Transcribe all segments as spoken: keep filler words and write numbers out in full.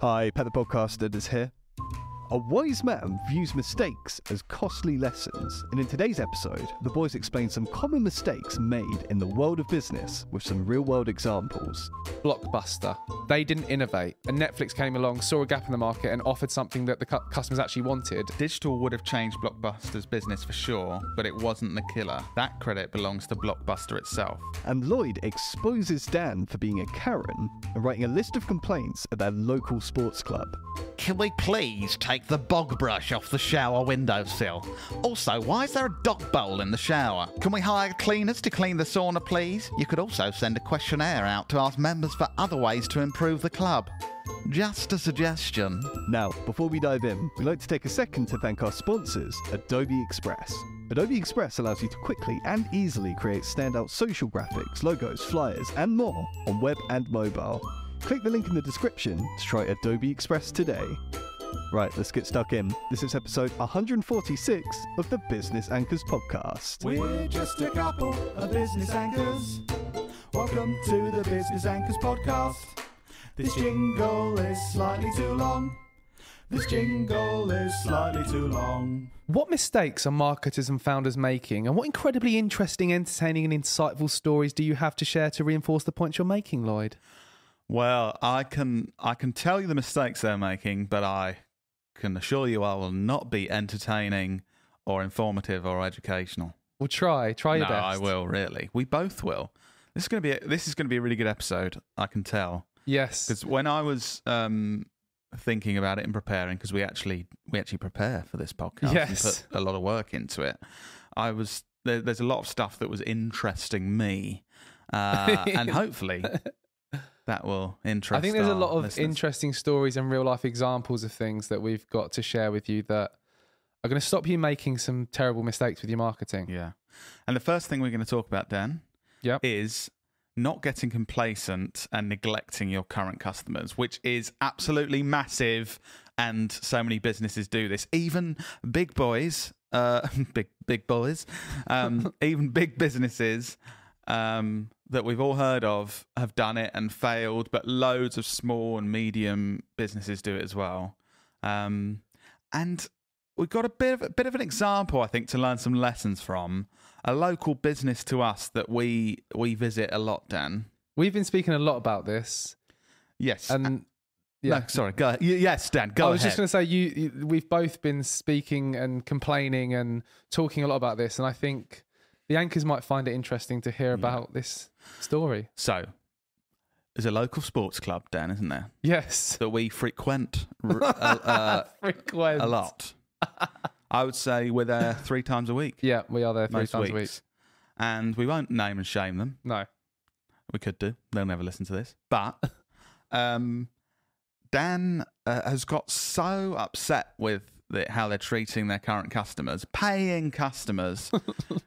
Hi, Pet the Podcaster is here. A wise man views mistakes as costly lessons, and in today's episode, the boys explain some common mistakes made in the world of business with some real-world examples. Blockbuster. They didn't innovate, and Netflix came along, saw a gap in the market, and offered something that the cu- customers actually wanted. Digital would have changed Blockbuster's business for sure, but it wasn't the killer. That credit belongs to Blockbuster itself. And Lloyd exposes Dan for being a Karen and writing a list of complaints at their local sports club. Can we please take the bog brush off the shower windowsill? Also, why is there a dog bowl in the shower? Can we hire cleaners to clean the sauna, please? You could also send a questionnaire out to ask members for other ways to improve the club. Just a suggestion. Now, before we dive in, we'd like to take a second to thank our sponsors, Adobe Express. Adobe Express allows you to quickly and easily create standout social graphics, logos, flyers, and more on web and mobile. Click the link in the description to try Adobe Express today. Right, let's get stuck in. This is episode one forty-six of the Business Anchors Podcast. We're just a couple of business anchors. Welcome to the Business Anchors Podcast. This jingle is slightly too long. This jingle is slightly too long. What mistakes are marketers and founders making? And what incredibly interesting, entertaining and insightful stories do you have to share to reinforce the points you're making, Lloyd? Well, I can I can tell you the mistakes they're making, but I can assure you I will not be entertaining or informative or educational. Well, try try your no, best. I will really. We both will. This is going to be a, this is going to be a really good episode. I can tell. Yes. Because when I was um, thinking about it and preparing, because we actually we actually prepare for this podcast yes. and put a lot of work into it, I was there, there's a lot of stuff that was interesting me, uh, and hopefully. That will interest I think there's a lot of listeners. Interesting stories and real life examples of things that we've got to share with you that are going to stop you making some terrible mistakes with your marketing. Yeah. And the first thing we're going to talk about, Dan, yep. is not getting complacent and neglecting your current customers, which is absolutely massive. And so many businesses do this, even big boys, uh, big, big boys, um, even big businesses. Um, that we've all heard of have done it and failed, but loads of small and medium businesses do it as well. Um, and we've got a bit of a bit of an example, I think, to learn some lessons from a local business to us that we we visit a lot. Dan, we've been speaking a lot about this. Yes, and, and yeah, no, sorry, go ahead. Yes, Dan, go ahead. I was ahead. just going to say you, you. We've both been speaking and complaining and talking a lot about this, and I think. The anchors might find it interesting to hear about yeah. this story. So, there's a local sports club, Dan, isn't there? Yes. That we frequent, r- uh, frequent. a lot. I would say we're there three times a week. Yeah, we are there three Most times weeks. a week. And we won't name and shame them. No. We could do. They'll never listen to this. But um, Dan uh, has got so upset with The, how they're treating their current customers, paying customers,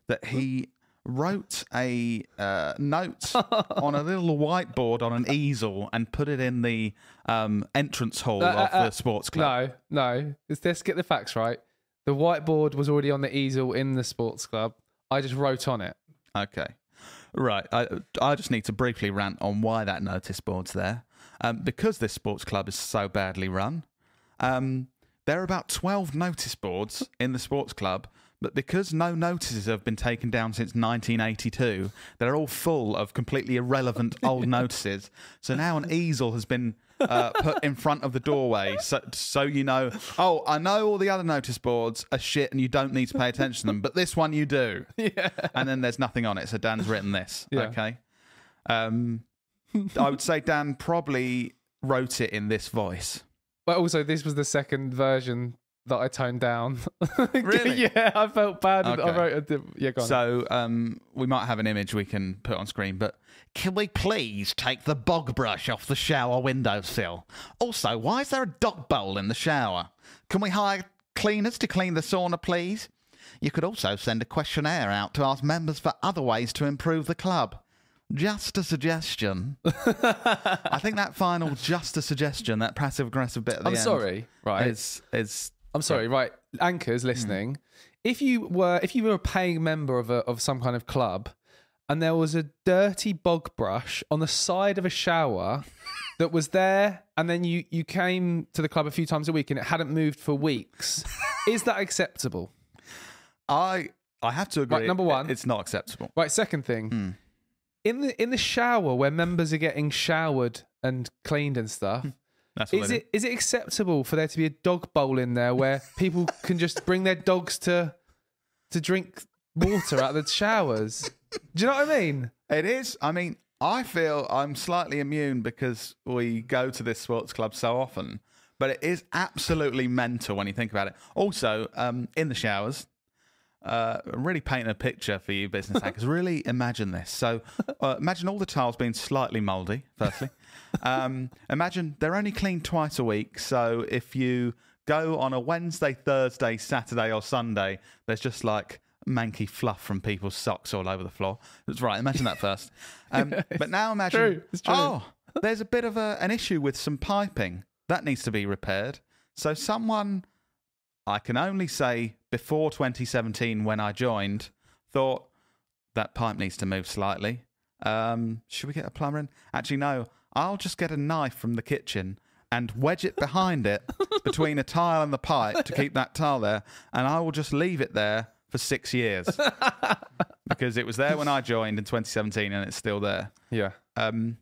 that he wrote a uh, note on a little whiteboard on an easel and put it in the um, entrance hall uh, of uh, the sports club. No, no. Let's, let's get the facts right. The whiteboard was already on the easel in the sports club. I just wrote on it. Okay. Right. I, I just need to briefly rant on why that notice board's there. Um, because this sports club is so badly run, um, there are about twelve notice boards in the sports club, but because no notices have been taken down since nineteen eighty-two, they're all full of completely irrelevant old notices. So now an easel has been uh, put in front of the doorway, so, so you know, oh, I know all the other notice boards are shit and you don't need to pay attention to them, but this one you do. Yeah. And then there's nothing on it, so Dan's written this, yeah. okay? Um, I would say Dan probably wrote it in this voice. But also, this was the second version that I toned down. Really? Yeah, I felt bad. Okay. I wrote a, yeah, go on. So um, we might have an image we can put on screen, but can we please take the bog brush off the shower windowsill? Also, why is there a dog bowl in the shower? Can we hire cleaners to clean the sauna, please? You could also send a questionnaire out to ask members for other ways to improve the club. Just a suggestion. I think that final just a suggestion, that passive aggressive bit at the I'm end. I'm sorry, right? Is, is, I'm sorry, yeah. right? Anchors listening, mm. if you were if you were a paying member of a, of some kind of club, and there was a dirty bog brush on the side of a shower that was there, and then you, you came to the club a few times a week and it hadn't moved for weeks. Is that acceptable? I I have to agree. Right, number one. It's not acceptable. Right, second thing. Mm. In the in the shower where members are getting showered and cleaned and stuff, That's what is it is it acceptable for there to be a dog bowl in there where people can just bring their dogs to to drink water out of the showers? Do you know what I mean? It is. I mean, I feel I'm slightly immune because we go to this sports club so often, but it is absolutely mental when you think about it. Also, um, in the showers. Uh, really paint a picture for you business hackers. Really imagine this. So uh, imagine all the tiles being slightly mouldy, firstly. Um, imagine they're only cleaned twice a week. So if you go on a Wednesday, Thursday, Saturday or Sunday, there's just like manky fluff from people's socks all over the floor. That's right. Imagine that first. Um, yeah, but now imagine, true. It's true. Oh, there's a bit of a, an issue with some piping. That needs to be repaired. So someone... I can only say before twenty seventeen when I joined, thought that pipe needs to move slightly. Um, should we get a plumber in? Actually, no, I'll just get a knife from the kitchen and wedge it behind it between a tile and the pipe to keep that tile there. And I will just leave it there for six years because it was there when I joined in twenty seventeen and it's still there. Yeah. Um,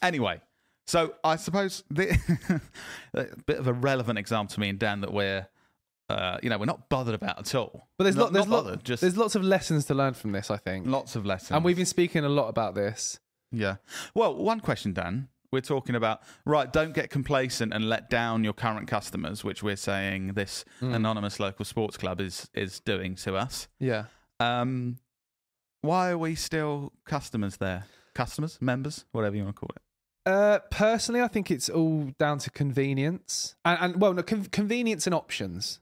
anyway, so I suppose the a bit of a relevant example to me and Dan that we're, Uh, you know, we're not bothered about at all. But there's, not, lot, there's, not bothered, lot, just there's lots of lessons to learn from this, I think. Lots of lessons. And we've been speaking a lot about this. Yeah. Well, one question, Dan. We're talking about, right, don't get complacent and let down your current customers, which we're saying this mm. anonymous local sports club is, is doing to us. Yeah. Um, why are we still customers there? Customers, members, whatever you want to call it. Uh, personally, I think it's all down to convenience. And, and well, no, con convenience and options.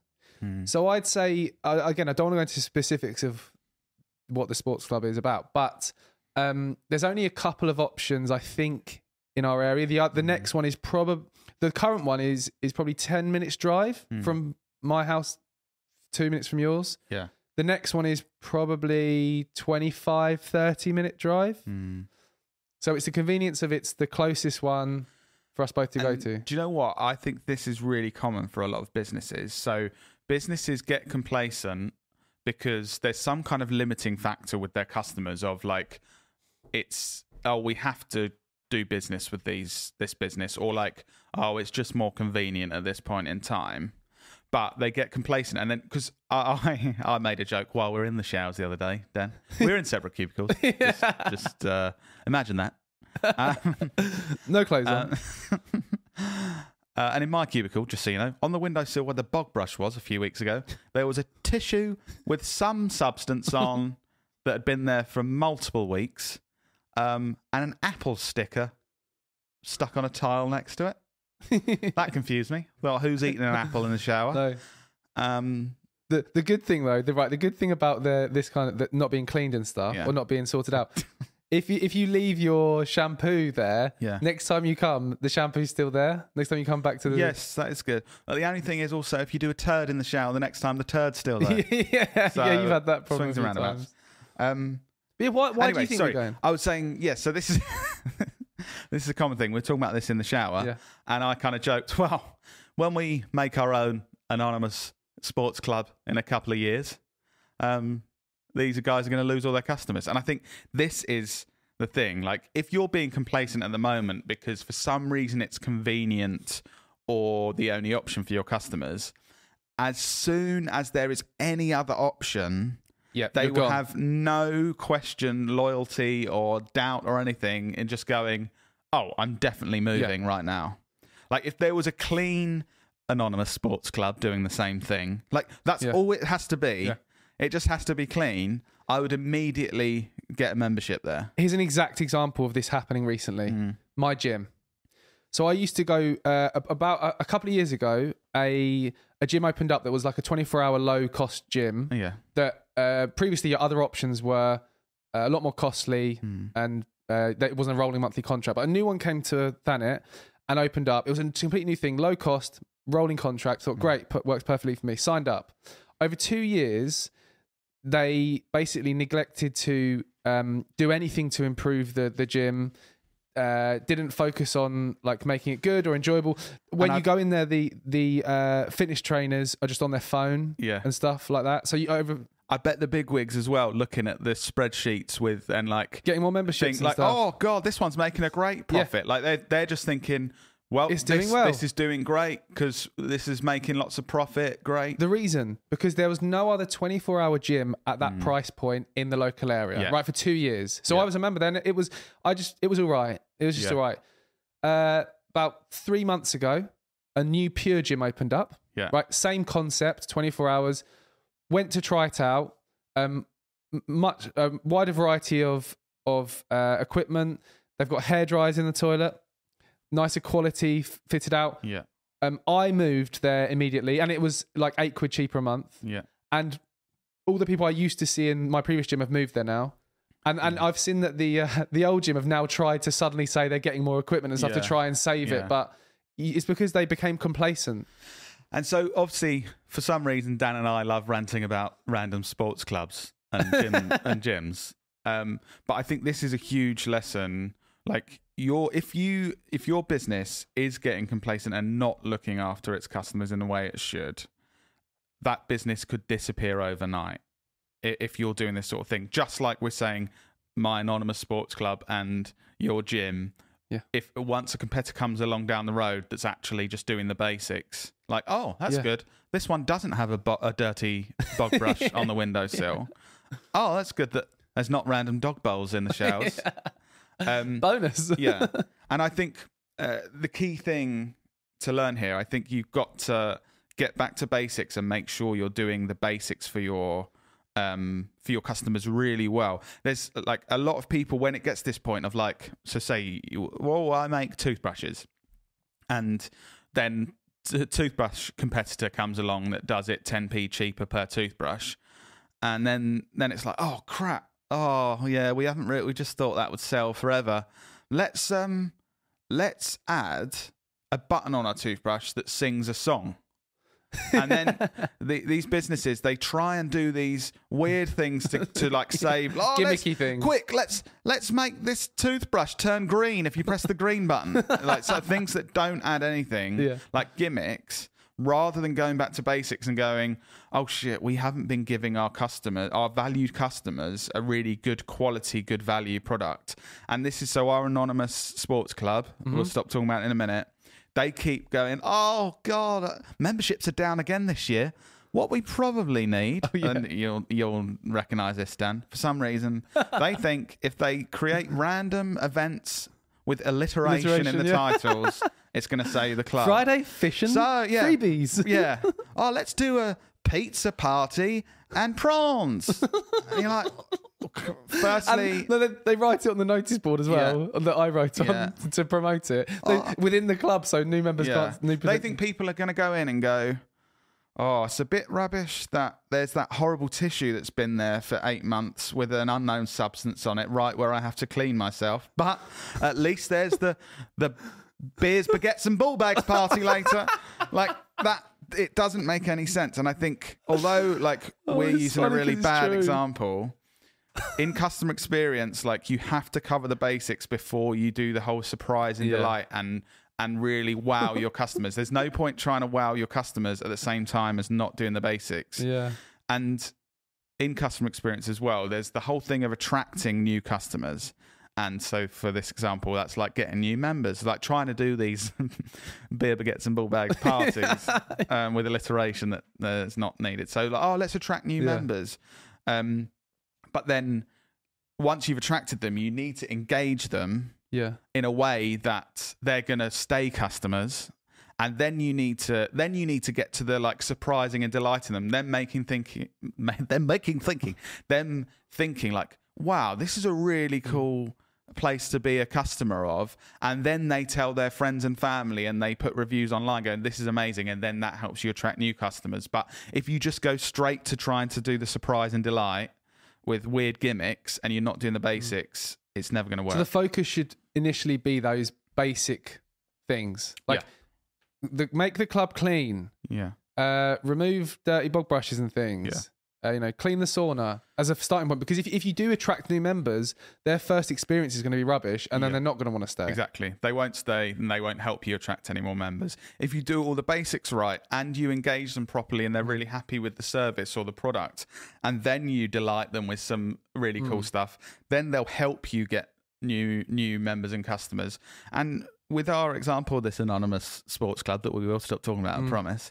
So I'd say, uh, again, I don't want to go into specifics of what the sports club is about, but um, there's only a couple of options, I think, in our area. The, uh, the mm. next one is probably, the current one is is probably ten minutes drive mm. from my house, two minutes from yours. Yeah. The next one is probably twenty-five, thirty minute drive. Mm. So it's the convenience of it's the closest one for us both to and go to. Do you know what? I think this is really common for a lot of businesses. So... businesses get complacent because there's some kind of limiting factor with their customers of like, it's, oh, we have to do business with these, this business, or like, oh, it's just more convenient at this point in time. But they get complacent. And then, because I, I I made a joke while we were in the showers the other day, Dan. We were in separate cubicles. Yeah. Just, just uh, imagine that. Um, no clothes on. Um, Uh, and in my cubicle, just so you know, on the windowsill where the bog brush was a few weeks ago, there was a tissue with some substance on that had been there for multiple weeks, um, and an Apple sticker stuck on a tile next to it. That confused me. Well, who's eating an apple in the shower? No. Um, the the good thing though, the right, the good thing about the this kind of the, not being cleaned and stuff, yeah. or not being sorted out. If you, if you leave your shampoo there, yeah. next time you come, the shampoo's still there. Next time you come back to the... Yes, that is good. Well, the only thing is also, if you do a turd in the shower, the next time the turd's still there. yeah, so yeah, you've had that problem a few times. Um, yeah, why why anyway, do you think sorry, we're going? I was saying, yes, yeah, so this is this is a common thing. We're talking about this in the shower. Yeah. And I kind of joked, well, when we make our own anonymous sports club in a couple of years... Um, these guys are going to lose all their customers. And I think this is the thing. Like, if you're being complacent at the moment because for some reason it's convenient or the only option for your customers, as soon as there is any other option, yep, they will gone. have no question, loyalty or doubt or anything in just going, oh, I'm definitely moving yeah. right now. Like, if there was a clean anonymous sports club doing the same thing, like, that's yeah. all it has to be. Yeah. It just has to be clean. I would immediately get a membership there. Here's an exact example of this happening recently. Mm. My gym. So I used to go uh, about a couple of years ago, a, a gym opened up that was like a twenty-four hour low cost gym. Yeah. That uh, previously your other options were a lot more costly mm. and uh, it wasn't a rolling monthly contract. But a new one came to Thanet and opened up. It was a completely new thing, low cost, rolling contract. Thought, mm. great, works perfectly for me. Signed up. Over two years... they basically neglected to um, do anything to improve the the gym. Uh, didn't focus on like making it good or enjoyable. When you go in there, the the uh, fitness trainers are just on their phone, yeah, and stuff like that. So you over. I bet the bigwigs as well, looking at the spreadsheets with and like getting more memberships. Think, like, stuff. Oh god, this one's making a great profit. Yeah. Like they they're just thinking, well, it's doing this, well. This is doing great because this is making lots of profit. Great. The reason because there was no other twenty-four hour gym at that mm. price point in the local area, yeah. right? For two years. So yeah. I was a member then. It was I just it was all right. It was just yeah. all right. Uh, about three months ago, a new Pure Gym opened up. Yeah. Right. Same concept, twenty-four hours. Went to try it out. Um, much um, wider variety of of uh, equipment. They've got hair dryers in the toilet, nicer quality, fitted out. Yeah. Um, I moved there immediately, and it was like eight quid cheaper a month. Yeah. And all the people I used to see in my previous gym have moved there now, and and yeah. I've seen that the uh, the old gym have now tried to suddenly say they're getting more equipment and stuff yeah. to try and save yeah. it, but it's because they became complacent. And so, obviously, for some reason, Dan and I love ranting about random sports clubs and, gym, and gyms. Um, but I think this is a huge lesson. Like, your if you if your business is getting complacent and not looking after its customers in the way it should, that business could disappear overnight if you're doing this sort of thing. Just like we're saying, my anonymous sports club and your gym. Yeah. If once a competitor comes along down the road that's actually just doing the basics, like, oh, that's yeah. good. This one doesn't have a, bo a dirty dog brush yeah. on the windowsill. Yeah. Oh, that's good that there's not random dog bowls in the shelves. yeah. Um, Bonus. yeah. And I think uh, the key thing to learn here, I think you've got to get back to basics and make sure you're doing the basics for your um for your customers really well. There's like a lot of people when it gets to this point of like, so say, well, I make toothbrushes, and then a toothbrush competitor comes along that does it ten p cheaper per toothbrush, and then then it's like, oh crap, oh yeah, we haven't really, we just thought that would sell forever. Let's um let's add a button on our toothbrush that sings a song. And then the, these businesses, they try and do these weird things to, to like save oh, gimmicky things. Quick, let's let's make this toothbrush turn green if you press the green button. Like so things that don't add anything, yeah. like gimmicks, rather than going back to basics and going, oh shit, we haven't been giving our customers, our valued customers, a really good quality, good value product. And this is so our anonymous sports club. Mm-hmm. We'll stop talking about it in a minute. They keep going, oh, God, memberships are down again this year. What we probably need, oh, yeah. and you'll, you'll recognise this, Dan, for some reason, they think if they create random events with alliteration, alliteration in the yeah. titles, it's going to say the club. Friday, fish and so, yeah, freebies. yeah. Oh, let's do a pizza party and prawns. And you're like... Firstly, and they, they write it on the notice board as well yeah. that I wrote on yeah. to, to promote it they, oh. within the club, so new members yeah. can't. New they think people are going to go in and go, "Oh, it's a bit rubbish that there's that horrible tissue that's been there for eight months with an unknown substance on it, right where I have to clean myself." But at least there's the the beers, baguettes, and ball bags party later, like that. It doesn't make any sense, and I think although like oh, we're using a really bad true. example. In customer experience, like you have to cover the basics before you do the whole surprise and yeah. delight and and really wow your customers. There's no point trying to wow your customers at the same time as not doing the basics. Yeah. And in customer experience as well, there's the whole thing of attracting new customers. And so for this example, that's like getting new members, like trying to do these beer baguettes and ball bags parties um, with alliteration that uh, is not needed. So like, oh, let's attract new yeah. members. Um, But then once you've attracted them, you need to engage them yeah. in a way that they're going to stay customers. And then you need to then you need to get to the like surprising and delighting them, then making thinking then making thinking them thinking like, wow, this is a really cool place to be a customer of. And then they tell their friends and family and they put reviews online going, this is amazing. And then that helps you attract new customers. But if you just go straight to trying to do the surprise and delight with weird gimmicks and you're not doing the basics, it's never going to work. So the focus should initially be those basic things, like yeah. the, make the club clean, yeah, uh, remove dirty bog brushes and things, Uh, you know, clean the sauna as a starting point, because if, if you do attract new members, their first experience is going to be rubbish, and then yeah. they're not going to want to stay. Exactly. They won't stay, and they won't help you attract any more members. If you do all the basics right and you engage them properly and they're really happy with the service or the product, and then you delight them with some really cool mm. stuff, then they'll help you get new new members and customers. And with our example, this anonymous sports club that we will stop talking about, mm. I promise,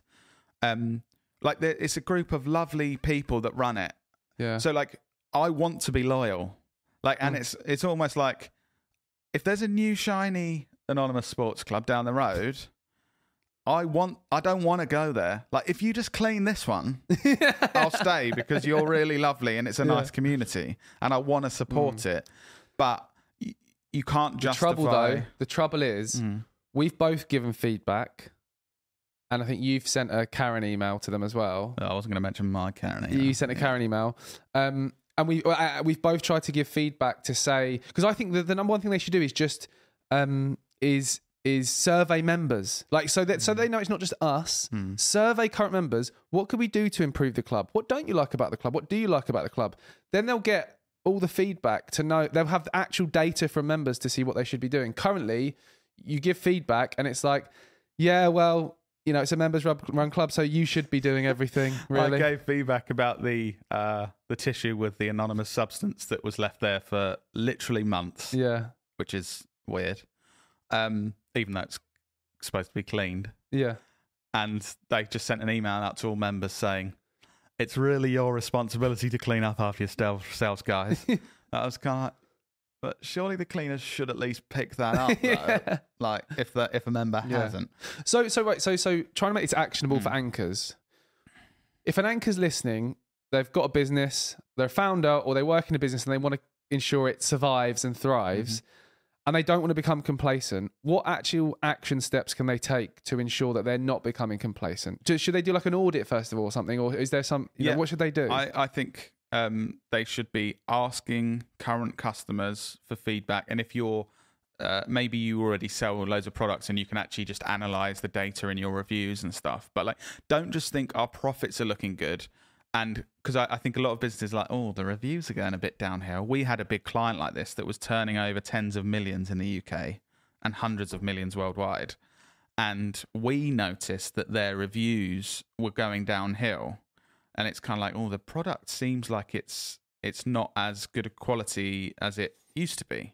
um, like, it's a group of lovely people that run it. Yeah. So, like, I want to be loyal. Like, and mm. it's it's almost like if there's a new shiny anonymous sports club down the road, I want I don't want to go there. Like, if you just clean this one, I'll stay, because you're really lovely and it's a yeah. nice community, and I want to support mm. it. But y you can't justify. The trouble, though, the trouble is mm. we've both given feedback. And I think you've sent a Karen email to them as well. Oh, I wasn't going to mention my Karen email. You sent a yeah. Karen email. Um, and we, uh, we've both tried to give feedback to say... Because I think the, the number one thing they should do is just... Um, is is survey members. Like, so that mm. so they know it's not just us. Mm. Survey current members. What could we do to improve the club? What don't you like about the club? What do you like about the club? Then they'll get all the feedback to know... They'll have the actual data from members to see what they should be doing. Currently, you give feedback and it's like, yeah, well... You know, it's a members run club, so you should be doing everything, really. I gave feedback about the uh, the tissue with the anonymous substance that was left there for literally months. Yeah. Which is weird, um, even though it's supposed to be cleaned. Yeah. And they just sent an email out to all members saying, it's really your responsibility to clean up after yourselves, guys. I was kind of like, but surely the cleaners should at least pick that up, though. yeah. Like, if the, if a member yeah. hasn't. So so right, so so trying to make it actionable mm. for anchors. If an anchor's listening, they've got a business, they're a founder, or they work in a business and they want to ensure it survives and thrives, mm-hmm. and they don't want to become complacent, what actual action steps can they take to ensure that they're not becoming complacent? Should they do like an audit first of all or something? Or is there some, you yeah. know, what should they do? I, I think... Um, they should be asking current customers for feedback. And if you're, uh, maybe you already sell loads of products and you can actually just analyze the data in your reviews and stuff. But like, don't just think our profits are looking good. And because I, I think a lot of businesses are like, oh, the reviews are going a bit downhill. We had a big client like this that was turning over tens of millions in the U K and hundreds of millions worldwide. And we noticed that their reviews were going downhill. And it's kind of like, oh, the product seems like it's it's not as good a quality as it used to be.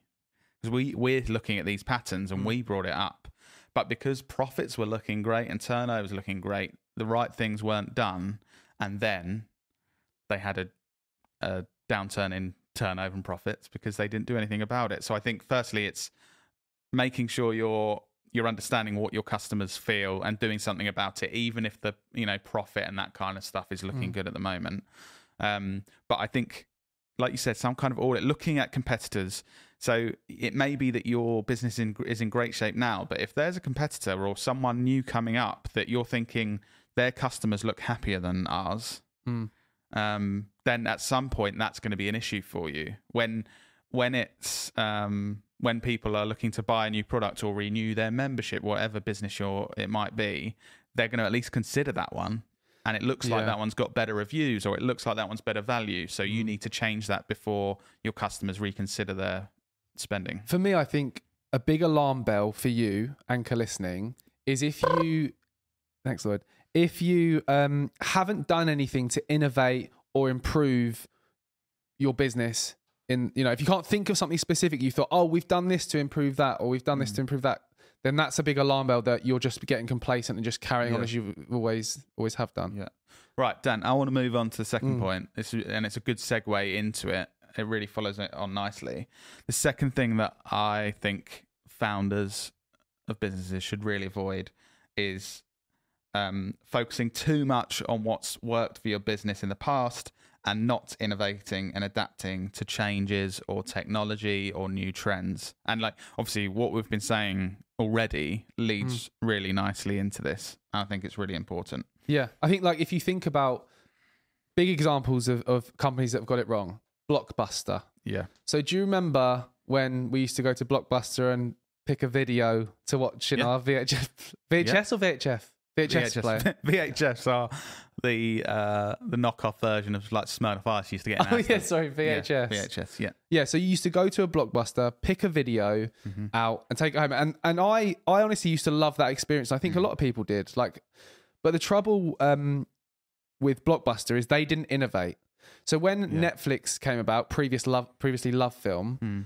Because we, we're looking at these patterns and we brought it up. But because profits were looking great and turnovers looking great, the right things weren't done. And then they had a, a downturn in turnover and profits because they didn't do anything about it. So I think firstly, it's making sure you're... you're understanding what your customers feel and doing something about it, even if the, you know, profit and that kind of stuff is looking mm. good at the moment. Um, but I think, like you said, some kind of audit, looking at competitors. So it may be that your business in, is in great shape now, but if there's a competitor or someone new coming up that you're thinking their customers look happier than ours, mm. um, then at some point that's going to be an issue for you. When, when it's... Um, when people are looking to buy a new product or renew their membership, whatever business you're, it might be, they're going to at least consider that one. And it looks yeah. like that one's got better reviews, or it looks like that one's better value. So you need to change that before your customers reconsider their spending. For me, I think a big alarm bell for you, anchor listening, is if you, thanks Lloyd, if you um, haven't done anything to innovate or improve your business. In, you know, if you can't think of something specific, you thought, oh, we've done this to improve that, or we've done this mm. to improve that, then that's a big alarm bell that you're just getting complacent and just carrying yeah. on as you've always always have done. Yeah. Right, Dan, I want to move on to the second mm. point, it's, and it's a good segue into it. It really follows it on nicely. The second thing that I think founders of businesses should really avoid is um, focusing too much on what's worked for your business in the past and not innovating and adapting to changes or technology or new trends. And like, obviously what we've been saying already leads mm. really nicely into this. And I think it's really important. Yeah. I think like if you think about big examples of, of companies that have got it wrong, Blockbuster. Yeah. So do you remember when we used to go to Blockbuster and pick a video to watch in yeah. our V H F? V H S yeah. or V H F? V H S player. V H S are the uh, the knockoff version of like Smirnoff Ice you used to get. Oh yeah, sorry, V H S. Yeah, V H S, yeah. Yeah, so you used to go to a Blockbuster, pick a video mm-hmm. out and take it home. And and I, I honestly used to love that experience. I think mm-hmm. a lot of people did. Like, but the trouble um, with Blockbuster is they didn't innovate. So when yeah. Netflix came about, previous love, previously Love Film, mm.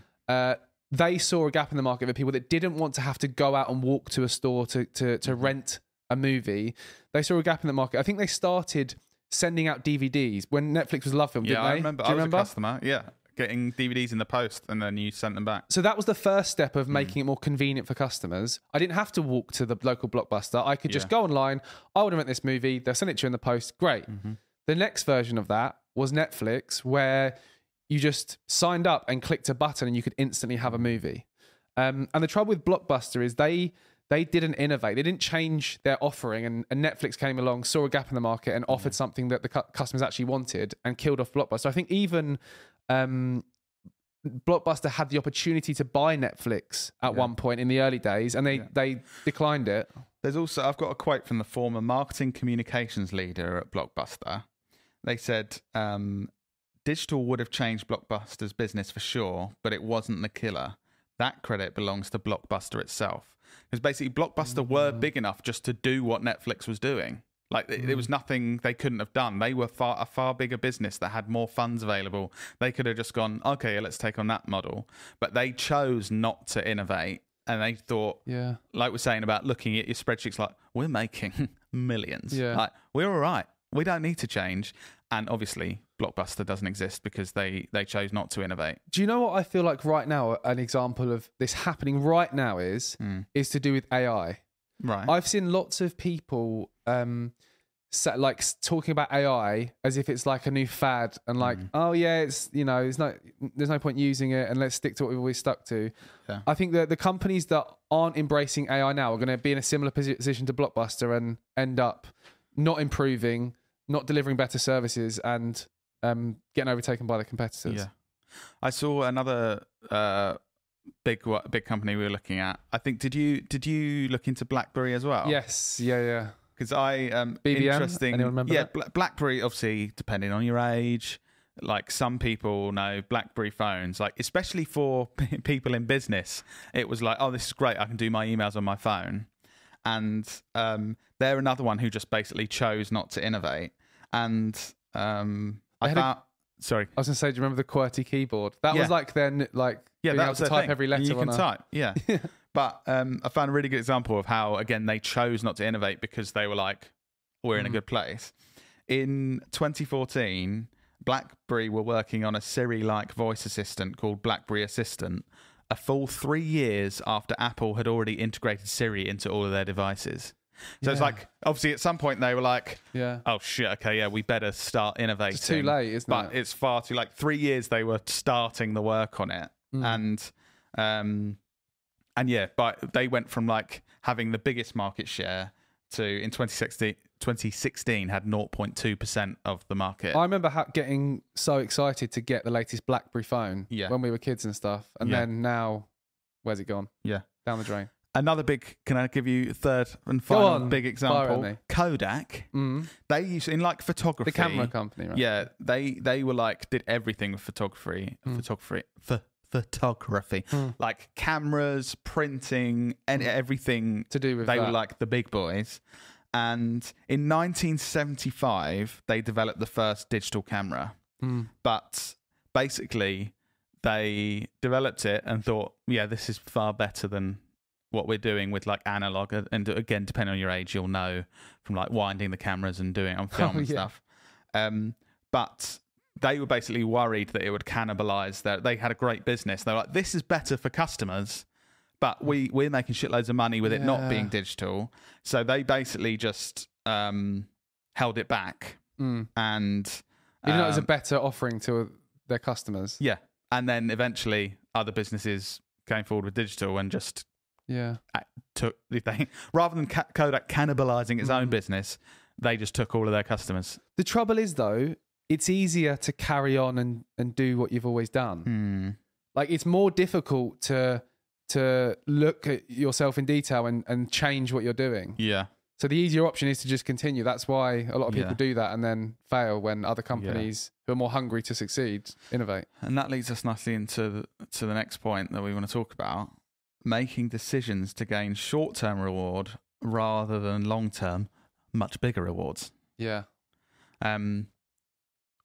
uh, they saw a gap in the market for people that didn't want to have to go out and walk to a store to to, to rent a movie. They saw a gap in the market. I think they started sending out D V Ds when Netflix was Love Film, didn't yeah, they? Yeah, I remember. Do you I was remember? a customer, yeah. Getting D V Ds in the post and then you sent them back. So that was the first step of making mm. it more convenient for customers. I didn't have to walk to the local Blockbuster. I could just yeah. go online. I would rent this movie. They'll send it to you in the post. Great. Mm-hmm. The next version of that was Netflix, where you just signed up and clicked a button and you could instantly have a movie. Um, and the trouble with Blockbuster is they... They didn't innovate. They didn't change their offering, and, and Netflix came along, saw a gap in the market, and offered yeah. something that the cu- customers actually wanted, and killed off Blockbuster. So I think even um, Blockbuster had the opportunity to buy Netflix at yeah. one point in the early days, and they yeah. they declined it. There's also I've got a quote from the former marketing communications leader at Blockbuster. They said, um, "Digital would have changed Blockbuster's business for sure, but it wasn't the killer. That credit belongs to Blockbuster itself." Because basically Blockbuster mm-hmm. were big enough just to do what Netflix was doing. Like mm-hmm. there was nothing they couldn't have done. They were far a far bigger business that had more funds available. They could have just gone, okay, let's take on that model. But they chose not to innovate. And they thought, yeah, like we're saying about looking at your spreadsheets, like we're making millions. Yeah. Like we're all right. We don't need to change. And obviously Blockbuster doesn't exist because they, they chose not to innovate. Do you know what I feel like right now, an example of this happening right now is, mm. is to do with A I. Right. I've seen lots of people um, set, like talking about A I as if it's like a new fad and like, mm. oh yeah, it's, you know, it's no, there's no point using it and let's stick to what we've always stuck to. Yeah. I think that the companies that aren't embracing A I now are going to be in a similar position to Blockbuster and end up not improving, not delivering better services and um, getting overtaken by the competitors. Yeah, I saw another uh, big big company we were looking at. I think did you did you look into BlackBerry as well? Yes, yeah, yeah. Because I um, B B M, interesting. Anyone remember yeah, that? BlackBerry. Obviously, depending on your age, like some people know BlackBerry phones. Like especially for people in business, it was like, oh, this is great. I can do my emails on my phone. And um, they're another one who just basically chose not to innovate. And um, I found, a, sorry, I was gonna say, do you remember the QWERTY keyboard? That yeah. was like then like yeah, being that able was to type thing. every letter. You on can a... type, yeah. But um, I found a really good example of how again they chose not to innovate because they were like, we're in mm. a good place. In twenty fourteen, BlackBerry were working on a Siri-like voice assistant called BlackBerry Assistant, a full three years after Apple had already integrated Siri into all of their devices. So yeah. it's like, obviously, at some point they were like, yeah. oh, shit, okay, yeah, we better start innovating. It's too late, isn't but it? But it's far too, like, three years they were starting the work on it. Mm. And, um, and yeah, but they went from, like, having the biggest market share to, in twenty sixteen, twenty sixteen had zero point two percent of the market. I remember ha- getting so excited to get the latest BlackBerry phone yeah. when we were kids and stuff. And yeah. then now, where's it gone? Yeah. Down the drain. Another big, can I give you third and final on, big example? Kodak. Mm. They used, in like photography. The camera company, right? Yeah. They, they were like, did everything with photography, mm. photography, ph- photography, mm. like cameras, printing, and everything to do with They that. were like the big boys. And in nineteen seventy-five, they developed the first digital camera. Mm. But basically, they developed it and thought, yeah, this is far better than what we're doing with like analog, and again, depending on your age, you'll know from like winding the cameras and doing it on film oh, and yeah. stuff. Um, but they were basically worried that it would cannibalize their, they had a great business. They're like, this is better for customers, but we, we're making shitloads of money with yeah. it not being digital. So they basically just um, held it back. Mm. And you um, know, it was a better offering to their customers. Yeah. And then eventually other businesses came forward with digital and just, yeah, took the thing rather than Kodak cannibalizing its mm. own business. They just took all of their customers. The trouble is, though, it's easier to carry on and, and do what you've always done. Mm. Like it's more difficult to to look at yourself in detail and, and change what you're doing. Yeah. So the easier option is to just continue. That's why a lot of people yeah. do that and then fail when other companies yeah. who are more hungry to succeed innovate. And that leads us nicely into the, to the next point that we want to talk about, making decisions to gain short-term reward rather than long-term, much bigger rewards. Yeah. Um,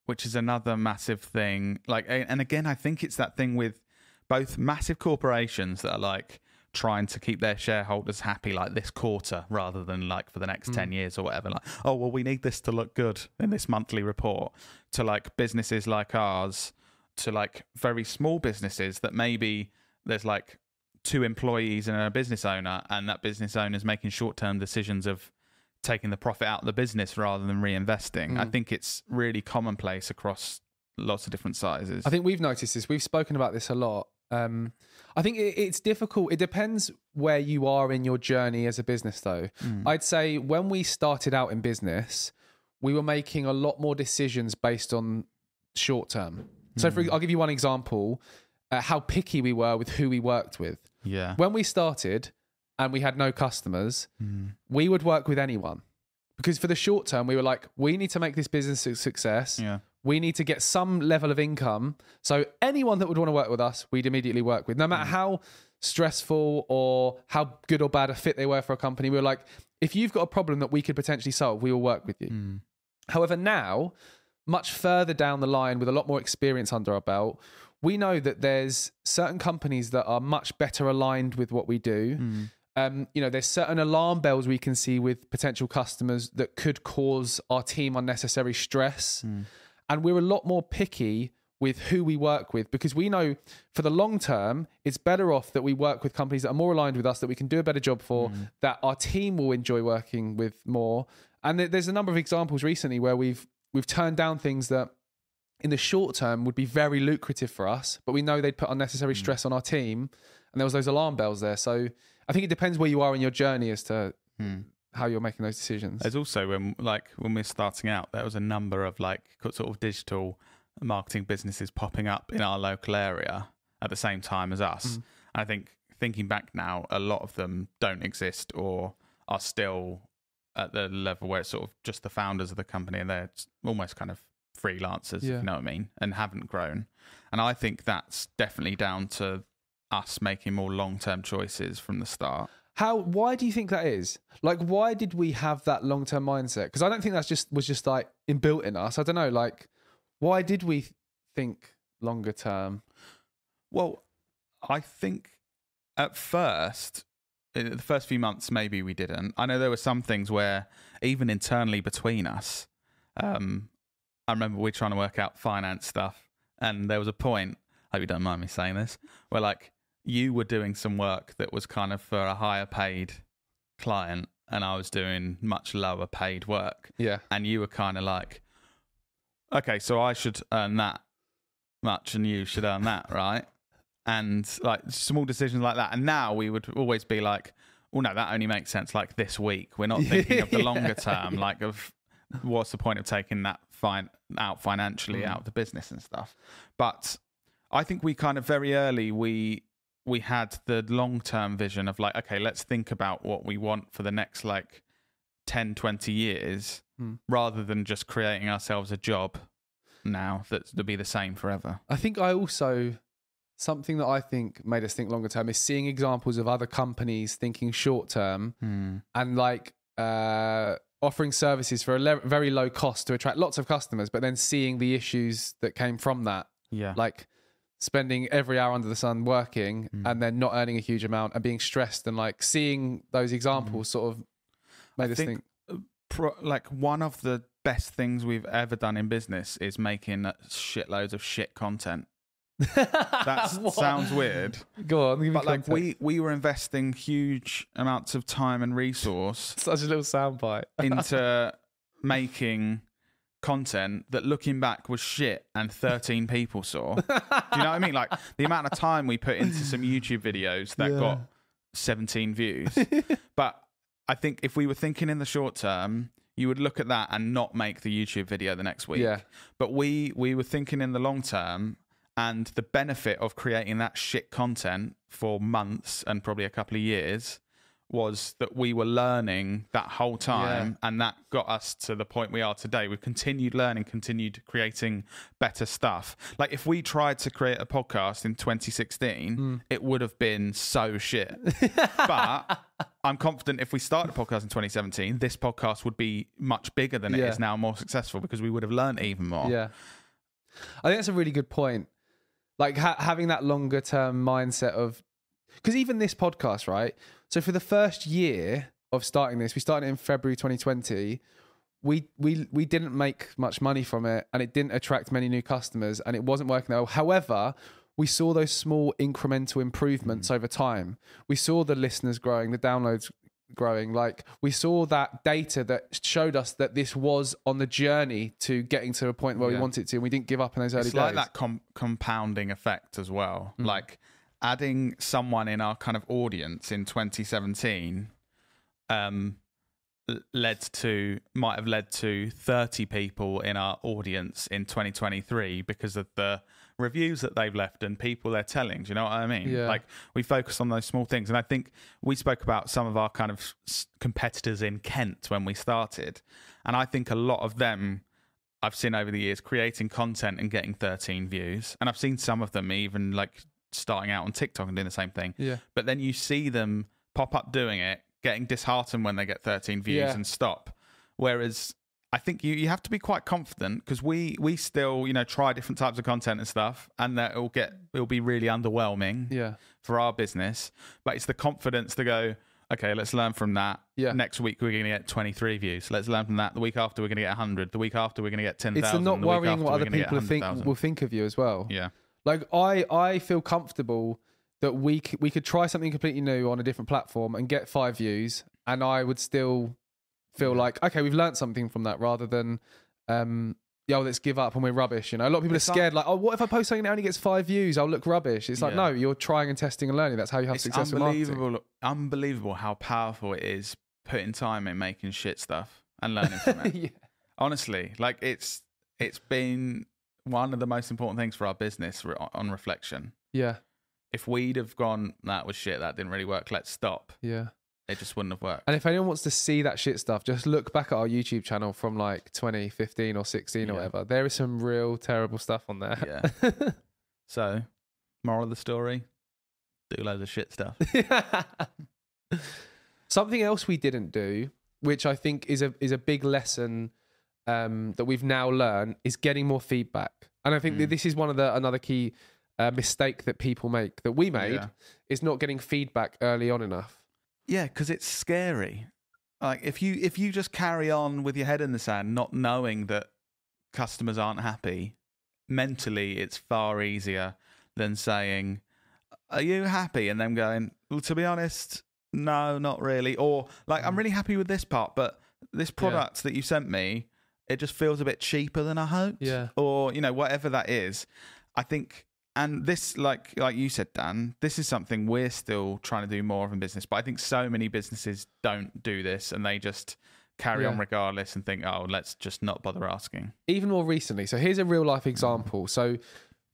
which is another massive thing. Like, and again, I think it's that thing with both massive corporations that are like, trying to keep their shareholders happy like this quarter rather than like for the next mm. ten years or whatever. Like, oh, well, we need this to look good in this monthly report, to like businesses like ours, to like very small businesses that maybe there's like two employees and a business owner, and that business owner is making short-term decisions of taking the profit out of the business rather than reinvesting. Mm. I think it's really commonplace across lots of different sizes. I think we've noticed this. We've spoken about this a lot. Um, I think it, it's difficult. It depends where you are in your journey as a business, though. Mm. I'd say when we started out in business, we were making a lot more decisions based on short term. Mm. So for, I'll give you one example, uh, how picky we were with who we worked with. Yeah. When we started and we had no customers, mm. we would work with anyone. Because for the short term, we were like, we need to make this business a success. Yeah. We need to get some level of income. So anyone that would want to work with us, we'd immediately work with. No matter mm. how stressful or how good or bad a fit they were for a company, we were like, if you've got a problem that we could potentially solve, we will work with you. Mm. However, now, much further down the line with a lot more experience under our belt, we know that there's certain companies that are much better aligned with what we do. Mm. Um, you know, there's certain alarm bells we can see with potential customers that could cause our team unnecessary stress. Mm. And we're a lot more picky with who we work with, because we know for the long term, it's better off that we work with companies that are more aligned with us, that we can do a better job for, mm. that our team will enjoy working with more. And th there's a number of examples recently where we've we've turned down things that in the short term would be very lucrative for us, but we know they'd put unnecessary mm. stress on our team. And there was those alarm bells there. So I think it depends where you are in your journey as to mm. how you're making those decisions. There's also when like when we're starting out, there was a number of like sort of digital marketing businesses popping up in our local area at the same time as us. Mm. I think thinking back now, a lot of them don't exist or are still at the level where it's sort of just the founders of the company and they're almost kind of freelancers, yeah. if you know what I mean, and haven't grown. And I think that's definitely down to us making more long-term choices from the start. How, why do you think that is? Like, why did we have that long-term mindset? Because I don't think that's just, was just like inbuilt in us. I don't know, like, why did we think longer term? Well, I think at first, the first few months, maybe we didn't. I know there were some things where even internally between us, um, I remember we were trying to work out finance stuff. And there was a point, I hope you don't mind me saying this, where like, you were doing some work that was kind of for a higher paid client and I was doing much lower paid work. Yeah. And you were kind of like, okay, so I should earn that much and you should earn that, right? And like small decisions like that. And now we would always be like, well, no, that only makes sense like this week. We're not thinking of the yeah, longer term, yeah. like of what's the point of taking that fine out financially mm. out of the business and stuff. But I think we kind of very early, we, we had the long-term vision of like, okay, let's think about what we want for the next like ten, twenty years mm. rather than just creating ourselves a job now that'll be the same forever. I think I also, something that I think made us think longer term is seeing examples of other companies thinking short-term mm. and like uh, offering services for a very low cost to attract lots of customers, but then seeing the issues that came from that. Yeah. Like, spending every hour under the sun working mm. and then not earning a huge amount and being stressed, and like seeing those examples mm. sort of made us think. Pro, like one of the best things we've ever done in business is making shitloads of shit content. That sounds weird. Go on, give but me like context. we we were investing huge amounts of time and resource. Such a little soundbite into making content that looking back was shit and thirteen people saw. Do you know what I mean? Like the amount of time we put into some YouTube videos that yeah. got seventeen views. But I think if we were thinking in the short term, you would look at that and not make the YouTube video the next week. Yeah. But we we were thinking in the long term, and the benefit of creating that shit content for months and probably a couple of years was that we were learning that whole time, yeah. and that got us to the point we are today. We've continued learning, continued creating better stuff. Like if we tried to create a podcast in twenty sixteen, mm. it would have been so shit. But I'm confident if we started a podcast in twenty seventeen, this podcast would be much bigger than yeah. it is now, more successful, because we would have learned even more. Yeah, I think that's a really good point. Like ha having that longer term mindset of, because even this podcast, right? So for the first year of starting this, we started in February twenty twenty. We we we didn't make much money from it, and it didn't attract many new customers, and it wasn't working out. However, we saw those small incremental improvements mm. over time. We saw the listeners growing, the downloads growing. Like we saw that data that showed us that this was on the journey to getting to a point where yeah. we wanted to, and we didn't give up in those early it's days. It's like that com compounding effect as well. Mm. Like adding someone in our kind of audience in twenty seventeen um, led to, might have led to thirty people in our audience in twenty twenty-three because of the reviews that they've left and people they're telling. Do you know what I mean? Yeah. Like we focus on those small things. And I think we spoke about some of our kind of competitors in Kent when we started. And I think a lot of them I've seen over the years creating content and getting thirteen views. And I've seen some of them even like starting out on TikTok and doing the same thing. Yeah. But then you see them pop up doing it, getting disheartened when they get thirteen views yeah. and stop. Whereas I think you, you have to be quite confident, because we, we still, you know, try different types of content and stuff, and that it'll get, it'll be really underwhelming yeah. for our business. But it's the confidence to go, okay, let's learn from that. Yeah. Next week, we're going to get twenty-three views. Let's learn from that. The week after, we're going to get one hundred. The week after, we're going to get ten thousand. It's the not the worrying what other people think, will think of you as well. Yeah. Like I, I feel comfortable that we c we could try something completely new on a different platform and get five views, and I would still feel like, okay, we've learned something from that, rather than um, yo, let's give up and we're rubbish. You know, a lot of people it's are scared. Like, like, oh, what if I post something that only gets five views? I'll look rubbish. It's like, yeah. no, you're trying and testing and learning. That's how you have success in marketing. Unbelievable, unbelievable how powerful it is putting time in making shit stuff and learning from it. yeah. Honestly, like it's it's been one of the most important things for our business on reflection. Yeah. If we'd have gone, that was shit, that didn't really work, let's stop. Yeah. It just wouldn't have worked. And if anyone wants to see that shit stuff, just look back at our YouTube channel from like twenty fifteen or sixteen yeah. or whatever. There is some real terrible stuff on there. Yeah. So, moral of the story, do loads of shit stuff. Something else we didn't do, which I think is a, is a big lesson Um, that we've now learned, is getting more feedback. And I think mm. that this is one of the another key uh, mistake that people make, that we made, yeah. is not getting feedback early on enough. Yeah, because it's scary. Like if you if you just carry on with your head in the sand, not knowing that customers aren't happy, mentally it's far easier than saying, "Are you happy?" and them going, "Well, to be honest, no, not really." Or like, "I'm really happy with this part, but this product yeah. that you sent me, it just feels a bit cheaper than I hoped." Yeah. Or, you know, whatever that is. I think, and this, like like you said, Dan, this is something we're still trying to do more of in business. But I think so many businesses don't do this, and they just carry yeah. on regardless and think, oh, let's just not bother asking. Even more recently. So here's a real life example. So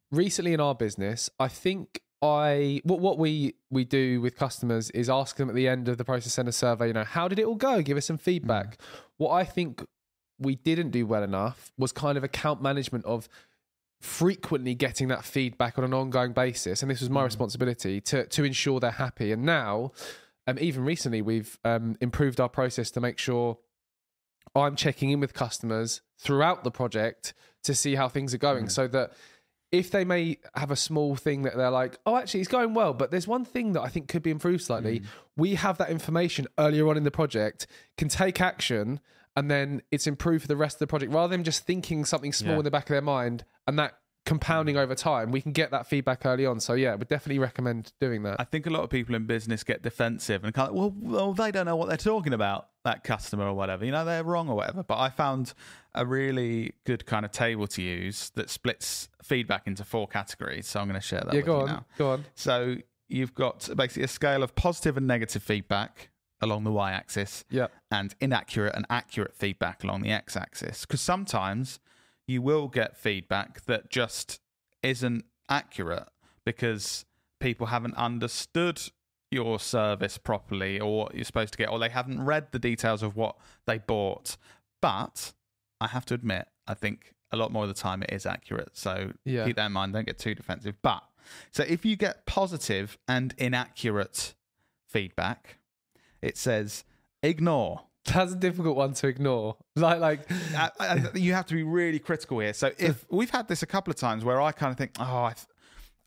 recently in our business, I think I, what, what we, we do with customers is ask them at the end of the process, send a survey, you know, how did it all go? Give us some feedback. Mm-hmm. What I think we didn't do well enough was kind of account management of frequently getting that feedback on an ongoing basis. And this was my mm. responsibility to, to ensure they're happy. And now, um, even recently, we've um, improved our process to make sure I'm checking in with customers throughout the project to see how things are going, mm. so that if they may have a small thing that they're like, oh, actually, it's going well, but there's one thing that I think could be improved slightly, mm. we have that information earlier on in the project, can take action, and then it's improved for the rest of the project, rather than just thinking something small yeah. in the back of their mind and that compounding over time. We can get that feedback early on. So yeah, we definitely recommend doing that. I think a lot of people in business get defensive and kind of, well, well, they don't know what they're talking about, that customer or whatever, you know, they're wrong or whatever. But I found a really good kind of table to use that splits feedback into four categories. So I'm going to share that yeah, with go you on, now. Go on. So you've got basically a scale of positive and negative feedback along the y-axis, yeah, and inaccurate and accurate feedback along the x-axis. Because sometimes you will get feedback that just isn't accurate because people haven't understood your service properly or what you're supposed to get, or they haven't read the details of what they bought. But I have to admit, I think a lot more of the time it is accurate. So yeah. keep that in mind. Don't get too defensive. But so if you get positive and inaccurate feedback, it says ignore. That's a difficult one to ignore. Like, like I, I, you have to be really critical here. So if we've had this a couple of times where I kind of think, oh, I, th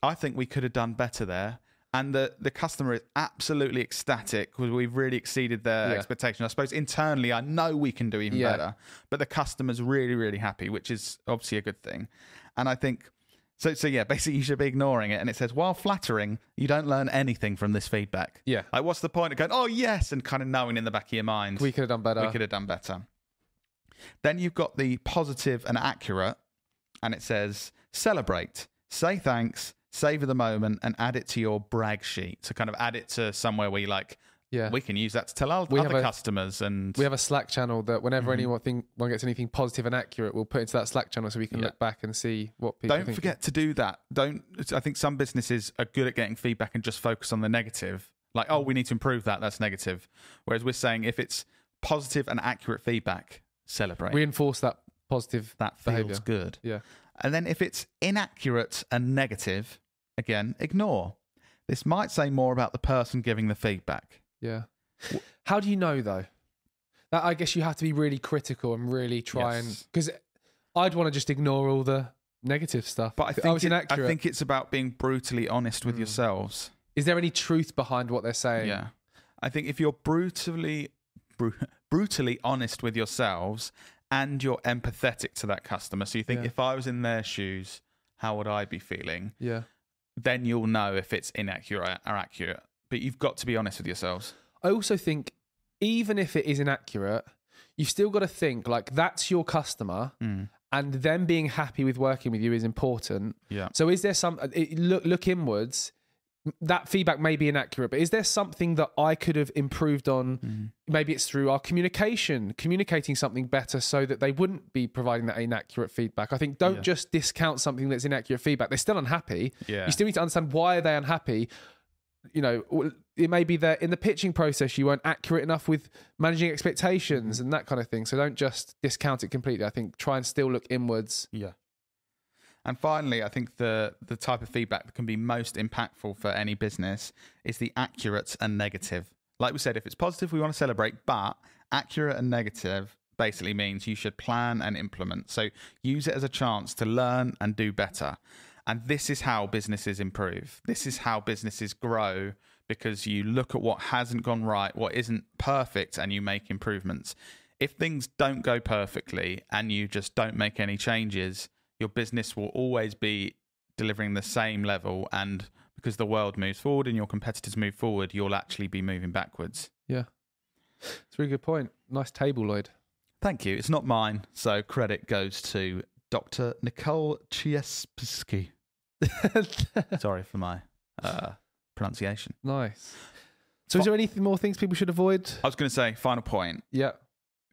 I think we could have done better there. And the, the customer is absolutely ecstatic because we've really exceeded their yeah. expectation. I suppose internally, I know we can do even yeah. better, but the customer's really, really happy, which is obviously a good thing. And I think, so, so yeah, basically you should be ignoring it. And it says, while flattering, you don't learn anything from this feedback. Yeah. Like, what's the point of going, oh, yes, and kind of knowing in the back of your mind, we could have done better. We could have done better. Then you've got the positive and accurate, and it says, celebrate, say thanks, savor the moment, and add it to your brag sheet. So kind of add it to somewhere where you like, yeah, we can use that to tell our we other a, customers. And we have a Slack channel that whenever mm-hmm. anyone think, one gets anything positive and accurate, we'll put into that Slack channel so we can yeah. look back and see what people Don't think. forget to do that. Don't. I think some businesses are good at getting feedback and just focus on the negative. Like, oh, we need to improve that. That's negative. Whereas we're saying if it's positive and accurate feedback, celebrate. Reinforce that positive That feels behavior. good. Yeah. And then if it's inaccurate and negative, again, ignore. This might say more about the person giving the feedback. Yeah. How do you know, though? That, I guess you have to be really critical and really try yes. and... Because I'd want to just ignore all the negative stuff. But I think, I was it, inaccurate. I think it's about being brutally honest with mm. yourselves. Is there any truth behind what they're saying? Yeah. I think if you're brutally, br brutally honest with yourselves and you're empathetic to that customer, so you think, yeah. if I was in their shoes, how would I be feeling? Yeah. Then you'll know if it's inaccurate or accurate. But you've got to be honest with yourselves. I also think, even if it is inaccurate, you've still got to think, like, that's your customer, mm. and them being happy with working with you is important. Yeah. So is there some, it, look, look inwards, that feedback may be inaccurate, but is there something that I could have improved on? Mm. Maybe it's through our communication, communicating something better so that they wouldn't be providing that inaccurate feedback. I think don't yeah. just discount something that's inaccurate feedback. They're still unhappy. Yeah. You still need to understand why are they unhappy. You know, it may be that in the pitching process, you weren't accurate enough with managing expectations and that kind of thing. So don't just discount it completely. I think try and still look inwards. Yeah. And finally, I think the, the type of feedback that can be most impactful for any business is the accurate and negative. Like we said, if it's positive, we want to celebrate, but accurate and negative basically means you should plan and implement. So use it as a chance to learn and do better. And this is how businesses improve. This is how businesses grow, because you look at what hasn't gone right, what isn't perfect, and you make improvements. If things don't go perfectly and you just don't make any changes, your business will always be delivering the same level. And because the world moves forward and your competitors move forward, you'll actually be moving backwards. Yeah. It's a really good point. Nice table, Lloyd. Thank you. It's not mine. So credit goes to Doctor Nicole Chiespysky. Sorry for my uh, pronunciation. Nice. So, F is there any more things people should avoid? I was going to say, final point. Yeah,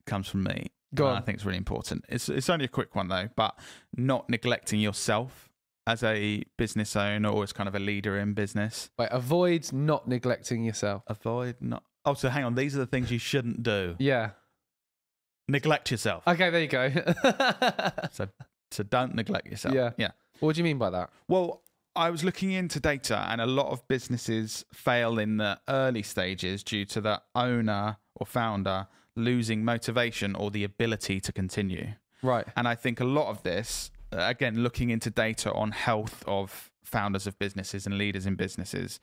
comes from me. Go on. I think it's really important. It's it's only a quick one though, but not neglecting yourself as a business owner or as kind of a leader in business. Wait, avoid not neglecting yourself. Avoid not. Oh, so hang on. These are the things you shouldn't do. Yeah. Neglect yourself. Okay, there you go. so, so don't neglect yourself. Yeah. Yeah. What do you mean by that? Well, I was looking into data, and a lot of businesses fail in the early stages due to the owner or founder losing motivation or the ability to continue. Right. And I think a lot of this, again, looking into data on health of founders of businesses and leaders in businesses,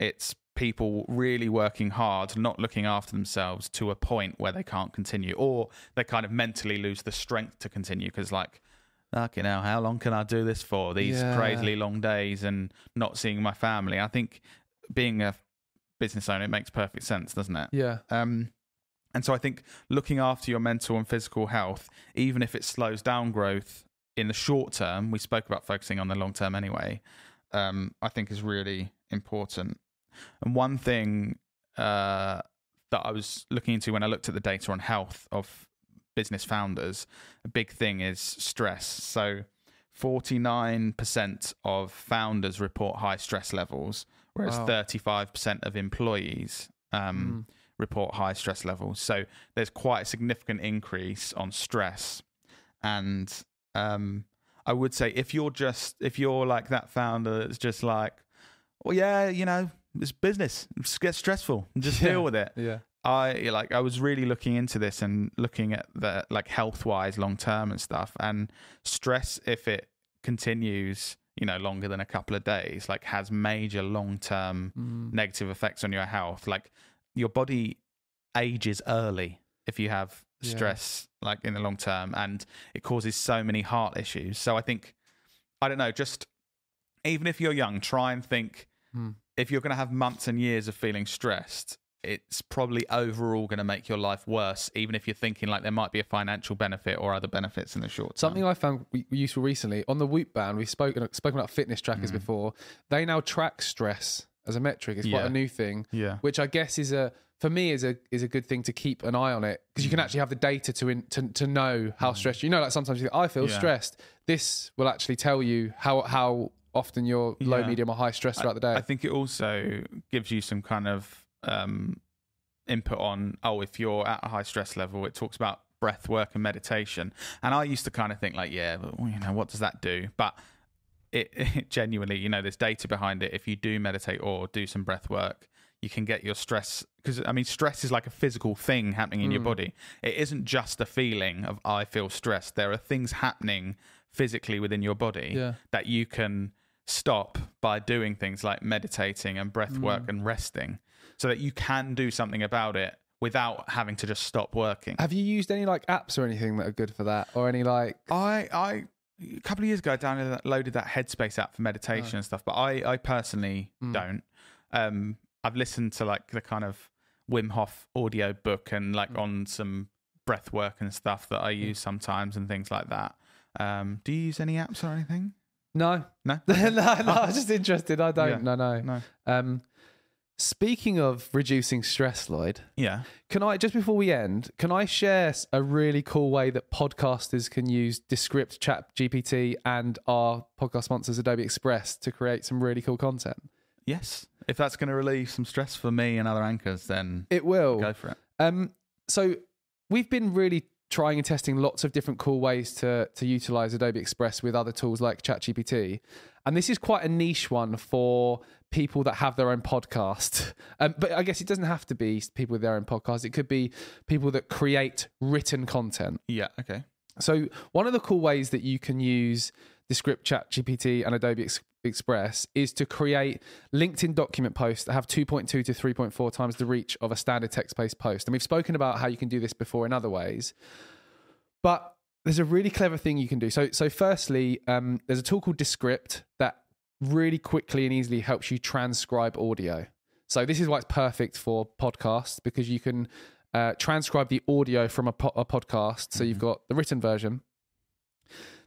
it's people really working hard, not looking after themselves to a point where they can't continue, or they kind of mentally lose the strength to continue because, like, fucking hell, how long can I do this for? These yeah. crazily long days and not seeing my family. I think being a business owner, it makes perfect sense, doesn't it? Yeah. Um, and so I think looking after your mental and physical health, even if it slows down growth in the short term, we spoke about focusing on the long term anyway, um, I think is really important. And one thing uh, that I was looking into when I looked at the data on health of business founders, a big thing is stress. So forty-nine percent of founders report high stress levels, whereas wow. thirty-five percent of employees um, mm. report high stress levels. So there's quite a significant increase on stress. And um, I would say if you're just, if you're like that founder that's just like, well, yeah, you know, it's business, just get stressful and just deal yeah. with it. Yeah. I like, I was really looking into this and looking at the like health wise, long term and stuff, and stress, if it continues, you know, longer than a couple of days, like has major long term mm. negative effects on your health. Like your body ages early if you have stress, yeah. like in the long term, and it causes so many heart issues. So I think, I don't know, just even if you're young, try and think mm. if you're going to have months and years of feeling stressed, it's probably overall going to make your life worse, even if you're thinking like there might be a financial benefit or other benefits in the short term. Something I found useful recently on the Whoop band, we've spoken, spoken about fitness trackers mm. before. They now track stress as a metric. It's yeah. quite a new thing, yeah. which I guess is a, for me is a, is a good thing to keep an eye on it, because you can actually have the data to, in, to, to know how mm. stressed, you know, like sometimes you think, I feel yeah. stressed. This will actually tell you how, how often you're low, yeah. medium or high stress throughout I, the day. I think it also gives you some kind of, um input on, oh, if you're at a high stress level, it talks about breath work and meditation. And I used to kind of think like, yeah, well, you know, what does that do? But it, it genuinely, you know, there's data behind it. If you do meditate or do some breath work, you can get your stress, because I mean, stress is like a physical thing happening in mm. your body. It isn't just a feeling of I feel stressed. There are things happening physically within your body yeah. that you can stop by doing things like meditating and breath mm. work and resting, so that you can do something about it without having to just stop working. Have you used any like apps or anything that are good for that, or any like? I I a couple of years ago I downloaded that Headspace app for meditation oh. and stuff, but I I personally mm. don't. Um, I've listened to like the kind of Wim Hof audio book and like mm. on some breath work and stuff that I use mm. sometimes and things like that. Um, do you use any apps or anything? No, no, no, no. Oh. I'm just interested. I don't. Yeah. No, no, no. Um, Speaking of reducing stress, Lloyd, yeah, can I, just before we end, can I share a really cool way that podcasters can use Descript, Chat G P T and our podcast sponsors, Adobe Express, to create some really cool content? Yes. If that's going to relieve some stress for me and other anchors, then it will. Go for it. Um, so we've been really trying and testing lots of different cool ways to, to utilize Adobe Express with other tools like Chat G P T. And this is quite a niche one for people that have their own podcast. Um, but I guess it doesn't have to be people with their own podcast. It could be people that create written content. Yeah, okay. So one of the cool ways that you can use Descript, Chat G P T and Adobe Ex- Express is to create LinkedIn document posts that have two point two to three point four times the reach of a standard text-based post. And we've spoken about how you can do this before in other ways. But there's a really clever thing you can do. So, so firstly, um, there's a tool called Descript that really quickly and easily helps you transcribe audio. So this is why it's perfect for podcasts, because you can uh, transcribe the audio from a, po- a podcast. So mm-hmm. you've got the written version.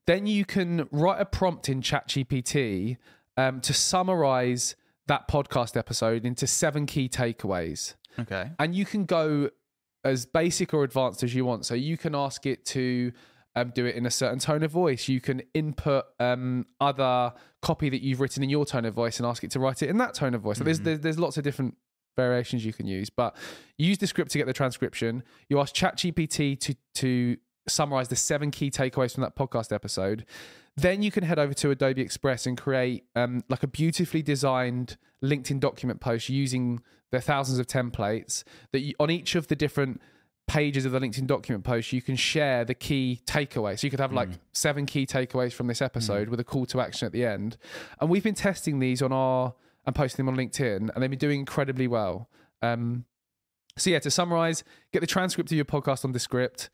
Then you can write a prompt in Chat G P T um, to summarize that podcast episode into seven key takeaways. Okay. And you can go as basic or advanced as you want. So you can ask it to Um, do it in a certain tone of voice. You can input um, other copy that you've written in your tone of voice and ask it to write it in that tone of voice. So mm-hmm. there's, there's there's lots of different variations you can use, but you use Descript to get the transcription. You ask Chat G P T to to summarize the seven key takeaways from that podcast episode. Then you can head over to Adobe Express and create um, like a beautifully designed LinkedIn document post using the thousands of templates that you, on each of the different pages of the LinkedIn document post, you can share the key takeaways. So you could have like mm. seven key takeaways from this episode mm. with a call to action at the end. And we've been testing these on our, and posting them on LinkedIn, and they've been doing incredibly well. Um, so yeah, to summarize, get the transcript of your podcast on Descript,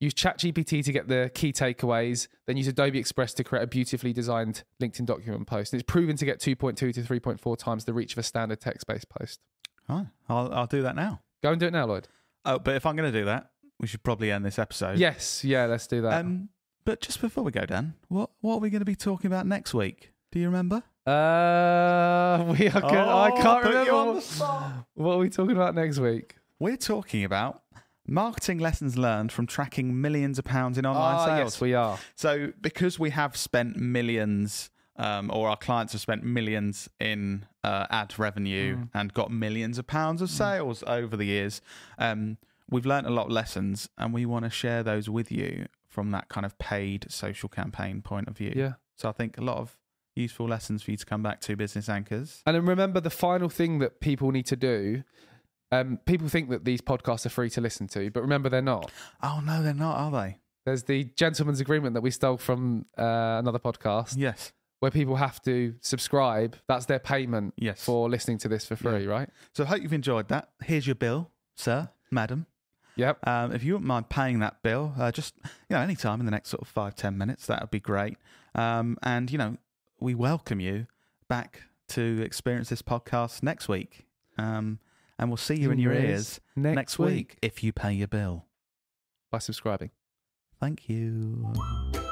use Chat G P T to get the key takeaways, then use Adobe Express to create a beautifully designed LinkedIn document post. And it's proven to get two point two to three point four times the reach of a standard text-based post. Oh, I'll, I'll do that now. Go and do it now, Lloyd. Oh, but if I'm going to do that, we should probably end this episode. Yes. Yeah, let's do that. Um, but just before we go, Dan, what, what are we going to be talking about next week? Do you remember? Uh, we are going oh, I can't remember. What are we talking about next week? We're talking about marketing lessons learned from tracking millions of pounds in online oh, sales. Yes, we are. So because we have spent millions, um, or our clients have spent millions in uh, ad revenue mm. and got millions of pounds of sales mm. over the years. Um, we've learned a lot of lessons, and we want to share those with you from that kind of paid social campaign point of view. Yeah. So I think a lot of useful lessons for you to come back to, Business Anchors. And then remember, the final thing that people need to do, um, people think that these podcasts are free to listen to, but remember, they're not. Oh no, they're not, are they? There's the gentleman's agreement that we stole from uh, another podcast. Yes. Where people have to subscribe. That's their payment yes. for listening to this for free, yeah. right? So I hope you've enjoyed that. Here's your bill, sir, madam. Yep. Um, if you wouldn't mind paying that bill, uh, just, you know, any time in the next sort of five, ten minutes, that would be great. Um, and, you know, we welcome you back to experience this podcast next week. Um, and we'll see you in, in your ears, ears next, next week, week if you pay your bill. By subscribing. Thank you.